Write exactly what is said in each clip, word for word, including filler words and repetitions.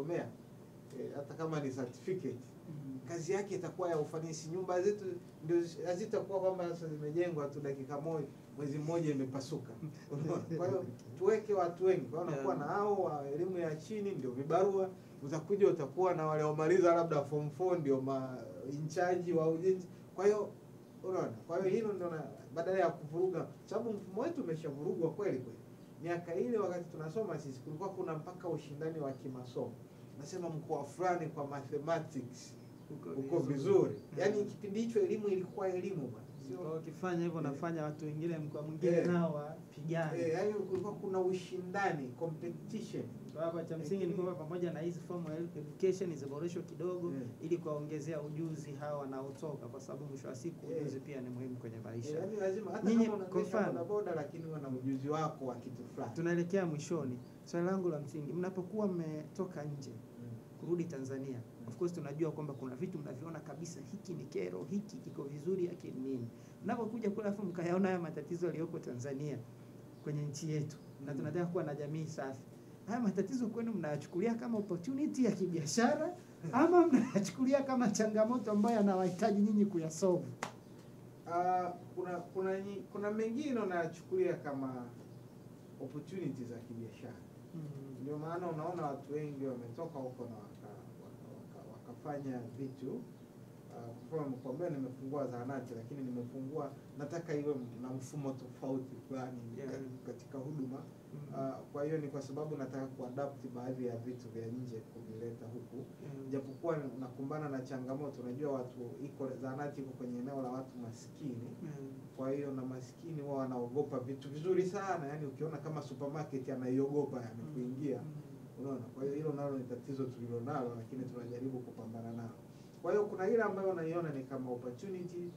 kusomea e, hata kama ni certificate mm -hmm. kazi yake itakuwa ya ufanisi. Nyumba zetu ndio hazitakuwa kwamba sasa zimejengwa tu dakika moja mwezi mmoja imepasuka. Kwa hiyo tuweke watu wengi wanakuwa na hao wa elimu ya chini ndio vibarua, utakuja utakuwa na wale wamaliza labda form four ndio ma in charge wa ujenzi. Kwa hiyo unaona, kwa hiyo hilo ndio badala ya kuvuruga, sababu mfumo wetu umeshavurugwa kweli kweli. Miaka ile wakati tunasoma sisi kulikuwa kuna mpaka ushindani wa kimasomo. Nasema mkoa fulani kwa mathematics uko vizuri. Yaani kipindi hicho elimu ilikuwa elimu bwana. Sio ukifanya hivyo nafanya watu wengine mkoa mwingine nao wapigane. Eh, yaani kulikuwa kuna ushindani, competition. Hapa cha msingi ni kwamba pamoja na hizi formal education iziboreshwe kidogo ili kuwaongezea ujuzi hawa wanaotoka, kwa sababu mwisho wa siku ujuzi pia ni muhimu kwenye maisha. Yaani lazima hata kama unaendesha boda lakini una ujuzi wako wa kitu fulani. Tunaelekea mwishoni. Swali langu la msingi, mnapokuwa mmetoka nje kurudi Tanzania, of course tunajua kwamba kuna vitu mnaviona kabisa hiki ni kero, hiki kiko vizuri yake nini. Mnapokuja kula afu mkayaona haya matatizo yaliyoko Tanzania kwenye nchi yetu na tunataka kuwa na jamii safi. Haya matatizo kwenu mnayachukulia kama opportunity ya kibiashara ama mnayachukulia kama changamoto ambayo yanawahitaji nyinyi kuyasolve? Uh, kuna kuna kuna mengine unayachukulia kama opportunity za kibiashara. Mm-hmm. Ndio maana unaona watu wengi wametoka huko na waka, waka, waka, wakafanya vitu. Kwa mfano mimi nimefungua zahanati lakini nimefungua nataka iwe na mfumo tofauti fulani yeah. katika huduma. Mm -hmm. Uh, kwa hiyo ni kwa sababu nataka kuadapt baadhi ya vitu vya nje kuvileta huku. Mm -hmm. Japokuwa nakumbana na changamoto, unajua watu iko zahanati iko kwenye eneo la watu maskini. Mm -hmm. Kwa hiyo na maskini wao wanaogopa vitu vizuri sana, yani ukiona kama supermarket anaiogopa yani kuingia. Mm -hmm. Unaona, kwa hiyo hilo nalo ni tatizo tulilonalo lakini tunajaribu kupambana nalo. Kwa hiyo kuna ile ambayo unaiona ni kama opportunity.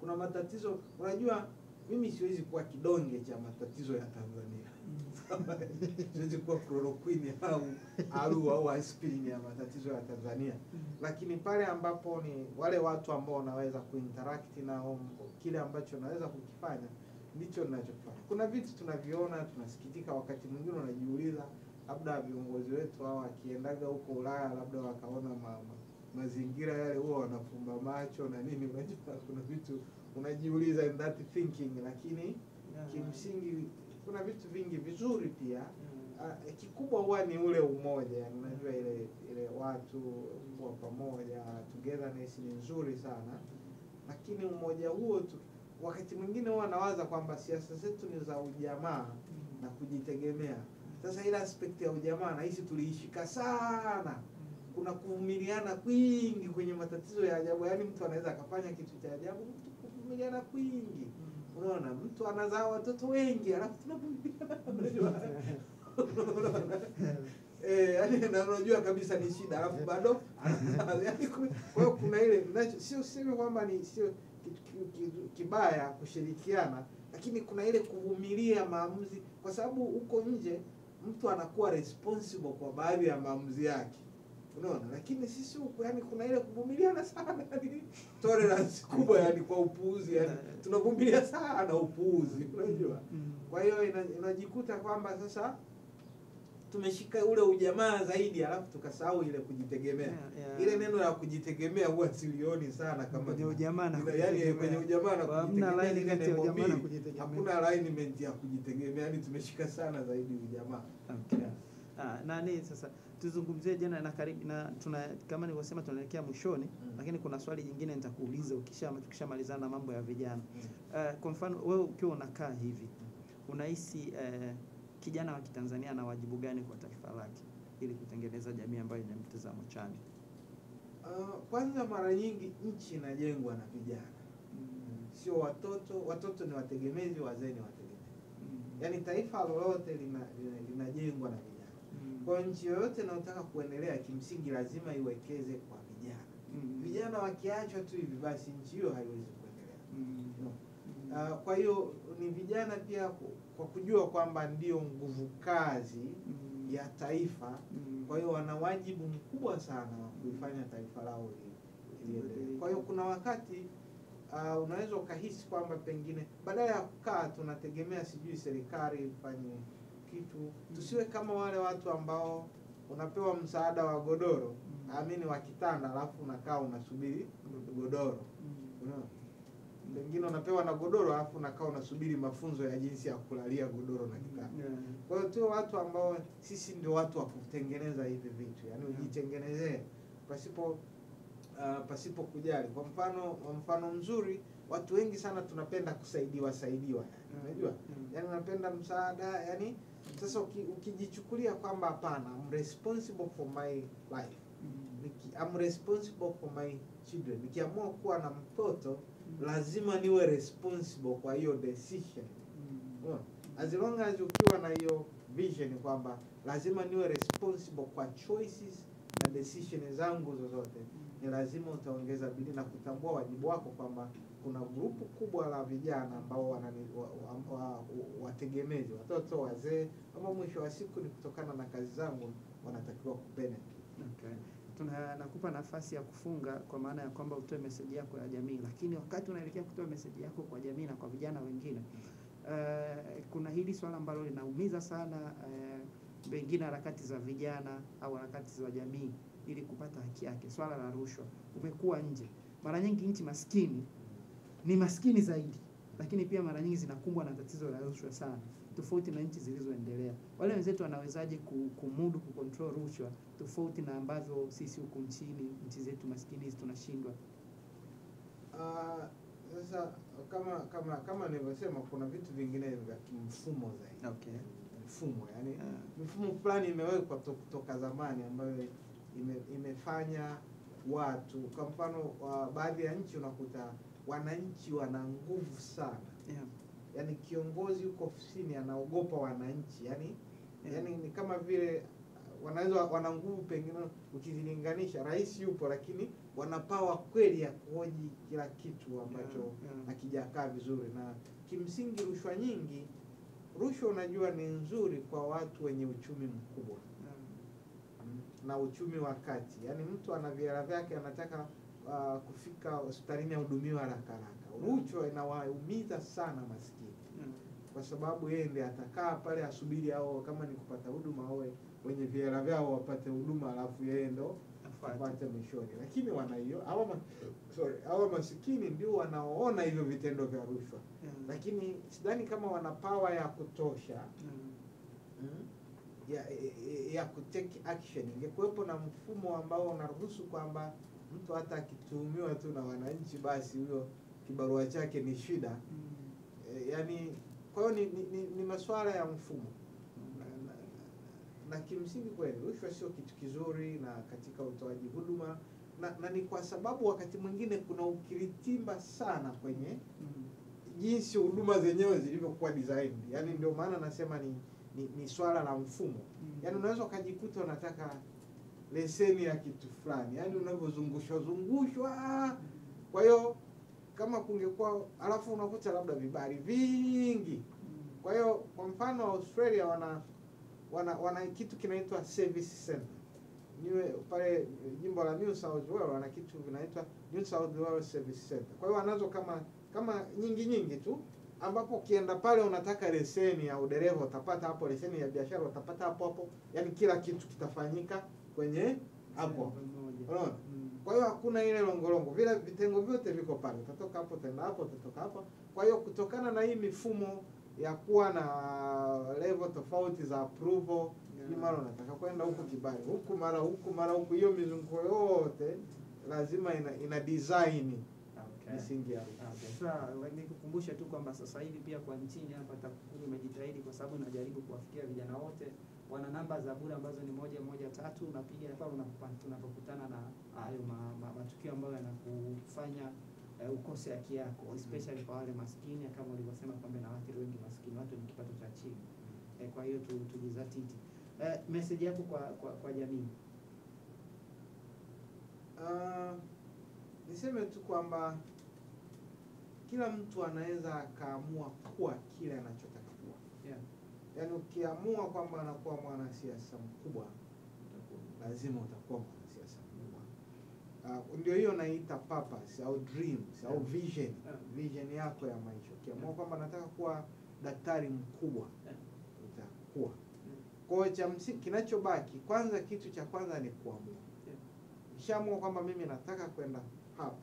Kuna matatizo, unajua mimi siwezi kuwa kidonge cha matatizo ya Tanzania. Siwezi kuwa chloroquine au alu au aspirin ya matatizo ya Tanzania. Lakini pale ambapo ni wale watu ambao naweza kuinteract nao, kile ambacho naweza kukifanya ndicho ninachofanya. Kuna vitu tunaviona, tunasikitika, wakati mwingine unajiuliza labda viongozi wetu hao akiendaga huko Ulaya labda wakaona mama mazingira yale huwa wanafumba macho na nini, unajua kuna vitu unajiuliza in that thinking, lakini yeah. kimsingi kuna vitu vingi vizuri pia. Yeah. Uh, kikubwa huwa ni ule umoja, unajua ile ile watu kwa pamoja, togetherness ni nzuri sana, lakini umoja huo tu, wakati mwingine huwa nawaza kwamba siasa zetu ni za ujamaa na kujitegemea. Sasa ile aspect ya ujamaa na hisi tuliishika sana. Kuna kuvumiliana kwingi kwenye matatizo ya ajabu. Yaani mtu anaweza akafanya kitu cha ajabu, mtu kuvumiliana kwingi. Unaona, mtu anazaa watoto wengi alafu tunavumiliana. Eh, yaani anajua kabisa ni shida alafu bado yaani kwa hiyo kuna ile sio sio kwamba ni sio kibaya kushirikiana, lakini kuna ile kuvumilia maamuzi, kwa sababu huko nje mtu anakuwa responsible kwa baadhi ya maamuzi yake. Unaona, lakini sisi huko yani kuna ile kuvumiliana sana yani tolerance kubwa yani kwa upuuzi yani tunavumilia sana upuuzi, unajua. Kwa hiyo inajikuta kwamba sasa tumeshika ule ujamaa zaidi alafu tukasahau ile kujitegemea. Yeah, yeah. Ile neno la kujitegemea huwa silioni sana kama ndio ujamaa na yaani kwenye ujamaa na kujitegemea. Hakuna alignment ya kujitegemea yani tumeshika sana zaidi ujamaa. Okay. Yeah. Ah, nani sasa tuzungumzie jana na karibu na tuna kama nilivyosema tunaelekea mwishoni. Mm. Lakini kuna swali jingine nitakuuliza ukisha tukishamalizana na mambo ya vijana. Mm. Uh, kwa mfano wewe ukiwa unakaa hivi unahisi uh, kijana wa Kitanzania ana wajibu gani kwa taifa lake ili kutengeneza jamii ambayo ina mtazamo chanya? Uh, kwanza mara nyingi nchi inajengwa na vijana. Mm. Sio watoto, watoto ni wategemezi, wazee ni wategemezi. Mm. Yaani taifa lolote linajengwa lina, lina na vijana. Kwa nchi yoyote inayotaka kuendelea kimsingi lazima iwekeze kwa vijana. Mm. Vijana wakiachwa tu hivi basi nchi hiyo haiwezi kuendelea. Mm. No. Mm. Uh, kwa hiyo ni vijana pia kwa kujua kwamba ndio nguvu kazi mm. ya taifa. Mm. Kwa hiyo wana wajibu mkubwa sana wa kuifanya taifa lao liendelee. Mm. Kwa hiyo kuna wakati uh, unaweza ukahisi kwamba pengine badala ya kukaa tunategemea sijui serikali ifanye kitu, tusiwe kama wale watu ambao unapewa msaada wa godoro, mm. amini wa kitanda, alafu unakaa unasubiri godoro. Mm. Wengine unapewa na godoro alafu unakaa unasubiri mafunzo ya jinsi ya kulalia godoro na kitanda. Yeah. Kwa hiyo tu watu ambao sisi ndio watu wa kutengeneza hivi vitu. Yaani yeah. ujitengenezee pasipo uh, pasipo kujali. Kwa mfano mfano mzuri, watu wengi sana tunapenda kusaidiwa saidiwa. Unajua? Yeah. Yeah. Yaani unapenda msaada, yani sasa ukijichukulia kwamba hapana, I'm responsible for my life. Mm. I'm responsible for my children. Nikiamua kuwa na mtoto, lazima niwe responsible kwa hiyo decision. Mm. As long as ukiwa na hiyo vision kwamba lazima niwe responsible kwa choices na decisions zangu zozote, ni lazima utaongeza bidii na kutambua wajibu wako kwamba kuna grupu kubwa la vijana ambao wanategemezi, wa, wa, wa, watoto, wazee, ama mwisho wa siku ni kutokana na kazi zangu wanatakiwa kubenefit. Okay. Tuna nakupa nafasi ya kufunga kwa maana ya kwamba utoe message yako ya jamii, lakini wakati unaelekea kutoa message yako kwa jamii na kwa vijana wengine, uh, kuna hili swala ambalo linaumiza sana wengine, uh, harakati za vijana au harakati za jamii ili kupata haki yake, swala la rushwa. Umekuwa nje, mara nyingi nchi maskini ni maskini zaidi, lakini pia mara nyingi zinakumbwa na tatizo la rushwa sana, tofauti na nchi zilizoendelea. Wale wenzetu wanawezaje kumudu kucontrol rushwa tofauti na ambavyo sisi huku nchini nchi zetu maskini tunashindwa? Uh, sasa kama kama kama nilivyosema, kuna vitu vingine vya kimfumo zaidi. Okay. Mfumo, yani uh. mfumo fulani imewekwa kutoka zamani ambayo ime, imefanya watu, kwa mfano uh, baadhi ya nchi unakuta wananchi wana nguvu sana. Yeah. Yani kiongozi yuko ofisini anaogopa wananchi, yani yeah. yani ni kama vile wanaweza wana nguvu pengine ukizilinganisha, rais yupo lakini wanapawa kweli ya kuhoji kila kitu ambacho yeah. yeah. hakijakaa vizuri. Na kimsingi rushwa nyingi, rushwa unajua ni nzuri kwa watu wenye uchumi mkubwa yeah. na uchumi wa kati, yani mtu ana viara vyake anataka Uh, kufika hospitalini ahudumiwa haraka haraka. Rushwa inawaumiza sana maskini. Mm. Kwa sababu yeye ndiye atakaa pale asubiri hao kama ni kupata huduma, wao wenye vihela vyao wapate huduma alafu yeye ndo apate mishoni. Lakini wana hiyo hawa ma, sorry, hawa maskini ndio wanaoona hivyo vitendo vya rushwa. Mm. Lakini sidhani kama wana power ya kutosha. Mm. Mm. Ya, ya, ya kutake action. Ingekuwepo na mfumo ambao unaruhusu kwamba mtu hata akituhumiwa tu na wananchi basi huyo kibarua chake ni shida. Mm. E, yani kwa hiyo ni, ni, ni masuala ya mfumo. Mm. Na, na, na, na kimsingi kweli rushwa sio kitu kizuri na katika utoaji huduma, na, na ni kwa sababu wakati mwingine kuna ukiritimba sana kwenye mm. jinsi huduma zenyewe zilivyokuwa designed. Yani ndio maana nasema ni, ni, ni swala la mfumo. Mm. Yani unaweza ukajikuta unataka leseni ya kitu fulani, yani unavyozungushwa zungushwa. Kwa hiyo kama kungekuwa, alafu unakuta labda vibari vingi. Kwa hiyo kwa mfano Australia wana wana, wana kitu kinaitwa service center. Niwe pale jimbo la New South Wales wana kitu kinaitwa New South Wales Service Center. Kwa hiyo wanazo kama kama nyingi nyingi tu, ambapo ukienda pale unataka leseni ya udereva utapata hapo, leseni ya biashara utapata hapo hapo, yani kila kitu kitafanyika kwenye hapo. Unaona? Kwa hiyo hakuna ile longolongo. Vile vitengo vyote viko pale. Utatoka hapo tena hapo, utatoka hapo. Kwa hiyo kutokana na hii mifumo ya kuwa na level tofauti za approval, yeah. ni mara unataka kwenda huko kibali, huku mara huku mara huku, hiyo mizunguko yote lazima ina, ina design misingi ya. Sasa nikukumbusha tu kwamba sasa hivi pia kwa nchini hapa TAKUKURU imejitahidi, kwa sababu najaribu kuwafikia vijana wote. Wana namba za bure ambazo ni moja moja tatu, unapiga pale unapokutana na hayo matukio ambayo yanakufanya uh, ukose haki yako, especially kwa wale maskini kama ulivyosema kwamba na watu wengi maskini, watu ni kipato cha chini. Eh, kwa hiyo tujizatiti. Eh, message yako kwa kwa, kwa jamii. Uh, niseme tu kwamba kila mtu anaweza akaamua kuwa kile anachotaka kuwa. Yeah. Yani ukiamua kwamba anakuwa mwanasiasa mkubwa, utakuwa lazima utakuwa mwanasiasa mkubwa. Uh, ndio hiyo naita purpose au dreams, yeah. au vision, yeah. vision yako ya maisha. Ukiamua yeah. kwamba nataka kuwa daktari mkubwa, yeah. utakuwa. Yeah. Kwa hiyo cha msingi kinachobaki, kwanza kitu cha kwanza ni kuamua. Nishaamua kwamba mimi nataka kwenda hapa.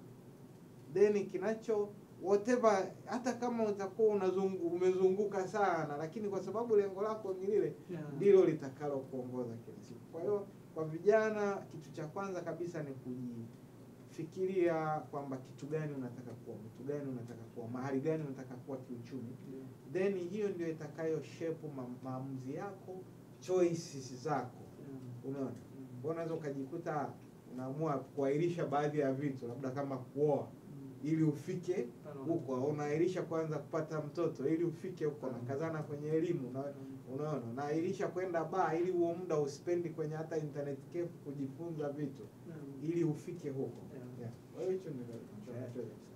Then kinacho whatever, hata kama utakuwa unazungu, umezunguka sana, lakini kwa sababu lengo lako ni lile, ndilo yeah. litakalo kuongoza kila siku. Kwa hiyo kwa vijana kitu cha kwanza kabisa ni kujifikiria kwamba kitu gani unataka kuwa, kitu gani unataka kuwa, mahali gani unataka kuwa kiuchumi. Yeah. Then hiyo ndio itakayo shape maamuzi yako, choices zako. Yeah. Unaona? Mm. Unaweza ukajikuta unaamua kuahirisha baadhi ya vitu, labda kama kuoa ili ufike huko, unaahirisha kwanza kupata mtoto ili ufike huko, na kazana kwenye elimu, na unaona, unaahirisha kwenda baa ili huo muda uspendi kwenye hata internet cafe kujifunza vitu ili ufike huko. Wewe hicho ndio chochote.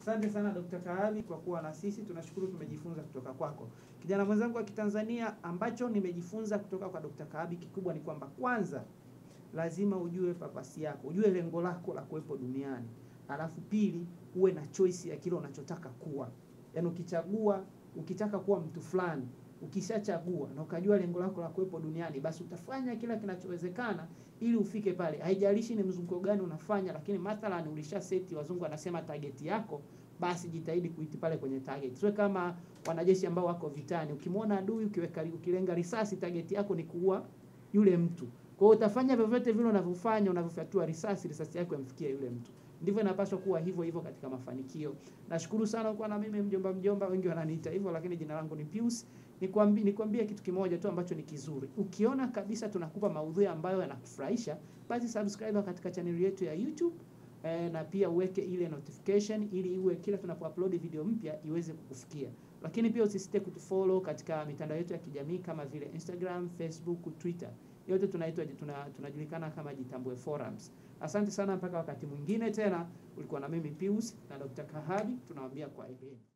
Asante sana Daktari Kahabi kwa kuwa na sisi, tunashukuru tumejifunza kutoka kwako. Kijana mwenzangu wa Kitanzania, ambacho nimejifunza kutoka kwa Daktari Kahabi kikubwa ni kwamba kwanza lazima ujue papasi yako, ujue lengo lako la kuwepo duniani. Alafu pili, uwe na choice ya kile unachotaka kuwa. Yaani ukichagua, ukitaka kuwa mtu fulani, ukishachagua na ukajua lengo lako la kuwepo duniani, basi utafanya kila kinachowezekana ili ufike pale. Haijalishi ni mzunguko gani unafanya, lakini mathalani ulisha seti, wazungu anasema target yako, basi jitahidi kuiti pale kwenye target. Sio kama wanajeshi ambao wako vitani, ukimwona adui ukiweka ukilenga risasi, target yako ni kuua yule mtu. Kwa hiyo utafanya vyovyote vile unavyofanya, unavyofyatua risasi, risasi yako imfikie yule mtu. Ndivyo inapaswa kuwa, hivyo hivyo katika mafanikio. Nashukuru sana kwa na mimi mjomba mjomba, wengi wananiita hivyo lakini jina langu ni Pius. Nikwambie nikwambie kitu kimoja tu ambacho ni kizuri. Ukiona kabisa tunakupa maudhui ambayo yanakufurahisha, basi subscribe katika channel yetu ya YouTube e, na pia uweke ile notification ili iwe kila tunapoupload video mpya iweze kukufikia. Lakini pia usisite kutufollow katika mitandao yetu ya kijamii kama vile Instagram, Facebook, Twitter. Yote tunaitwa tunajulikana kama Jitambueforums. Asante sana mpaka wakati mwingine tena. Ulikuwa na mimi Pius na Daktari Kahabi, tunawaambia kwa heri.